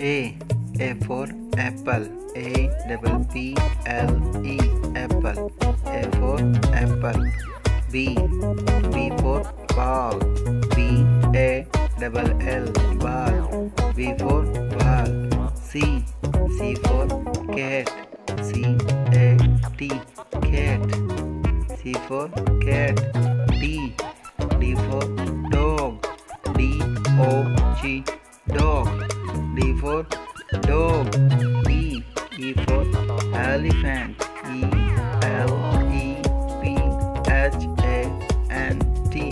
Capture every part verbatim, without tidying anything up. A. A for apple. A double P L E apple. A for apple. B. B for ball. B A double L ball. B for ball. C. C for cat. C A T cat. C for cat. D. D for dog. D O G dog. D for dog. E, E for elephant. E, L, E, P, H, A, N, T.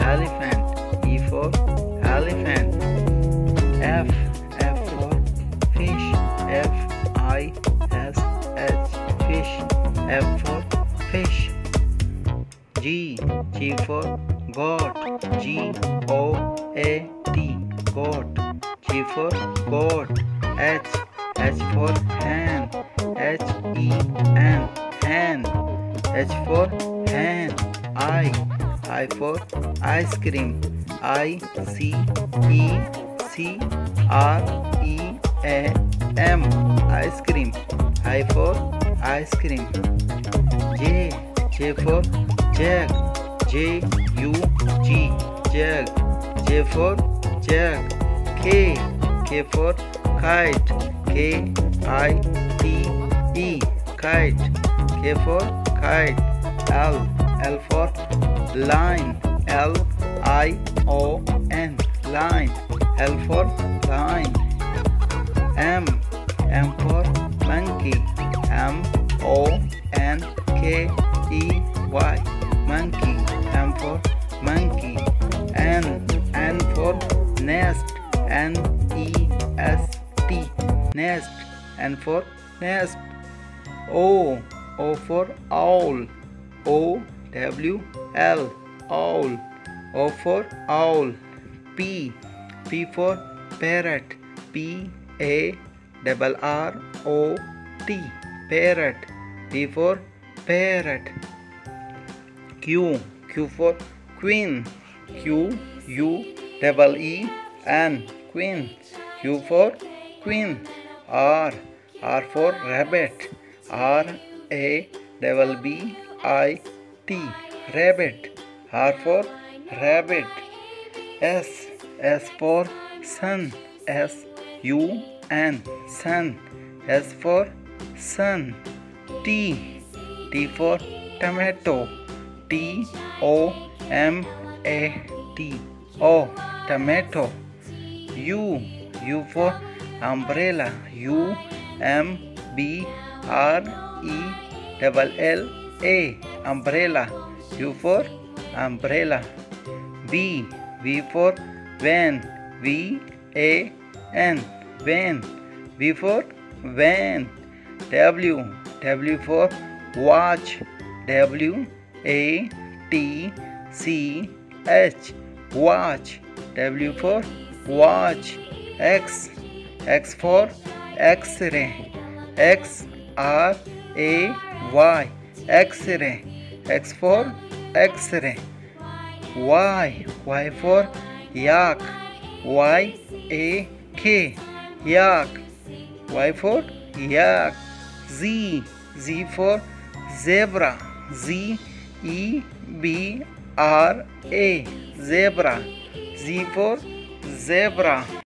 Elephant. E for elephant. F, F for fish. F, I, S, H, fish. F for fish. G, G for goat. G, O, A, T. Goat. G for goat. H, H for hen, H E N, hen, H for hen. I, I for ice cream, I C E C R E A M, ice cream. I for ice cream. J, J for jag, J U G, jag, J for jag. K, K for kite, K I T E kite. K for kite. L, L for line, L I O N line. L for line. M, M for monkey, M O N K E Y monkey. M for monkey. N, N for nest, N E S T nest. N for nest. O, O for owl, O W L owl. O for owl. P, P for parrot, P A double R O T parrot. P for parrot. Q, Q for queen, Q U double E N queen. Q for queen. R, R for rabbit, R A double B I T rabbit. R for rabbit. S, S for sun, S U N sun. S for sun. T, T for tomato, T O M A T O tomato. U, U for umbrella, U M B R E double L A umbrella. U for umbrella. V, V for van, V A N van. V for van. W, W for watch, W A T C H watch. W for watch. X, X for X-ray, X R A Y X-ray. X for X-ray. Y, Y for yak, Y A K yak. Y for yak. Z, Z for zebra, Z E B R A zebra. Z for zebra.